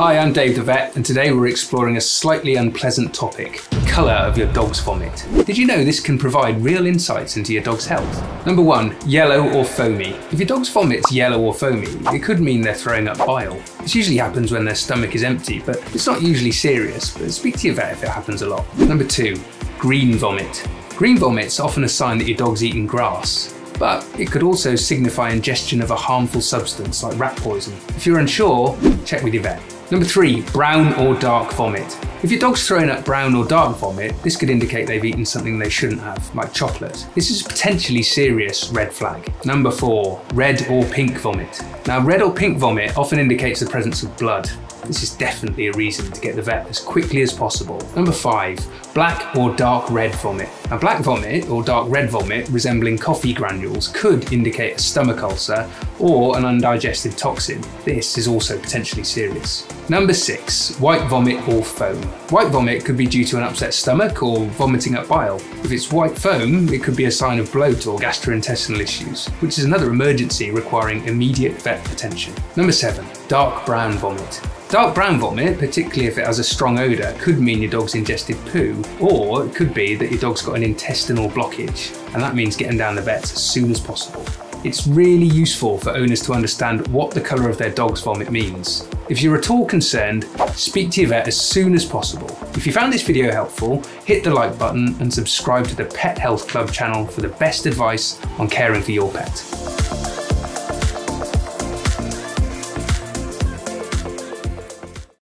Hi, I'm Dave the Vet, and today we're exploring a slightly unpleasant topic, the colour of your dog's vomit. Did you know this can provide real insights into your dog's health? Number one, yellow or foamy. If your dog's vomit's yellow or foamy, it could mean they're throwing up bile. This usually happens when their stomach is empty, but it's not usually serious, but speak to your vet if it happens a lot. Number two, green vomit. Green vomit's often a sign that your dog's eating grass, but it could also signify ingestion of a harmful substance like rat poison. If you're unsure, check with your vet. Number three, brown or dark vomit. If your dog's throwing up brown or dark vomit, this could indicate they've eaten something they shouldn't have, like chocolate. This is a potentially serious red flag. Number four, red or pink vomit. Now, red or pink vomit often indicates the presence of blood. This is definitely a reason to get the vet as quickly as possible. Number five, black or dark red vomit. Now, black vomit or dark red vomit resembling coffee granules could indicate a stomach ulcer or an undigested toxin. This is also potentially serious. Number six, white vomit or foam. White vomit could be due to an upset stomach or vomiting up bile. If it's white foam, it could be a sign of bloat or gastrointestinal issues, which is another emergency requiring immediate vet attention. Number seven, dark brown vomit. Dark brown vomit, particularly if it has a strong odour, could mean your dog's ingested poo, or it could be that your dog's got an intestinal blockage, and that means getting down the vets as soon as possible. It's really useful for owners to understand what the colour of their dog's vomit means. If you're at all concerned, speak to your vet as soon as possible. If you found this video helpful, hit the like button and subscribe to the Pet Health Club channel for the best advice on caring for your pet.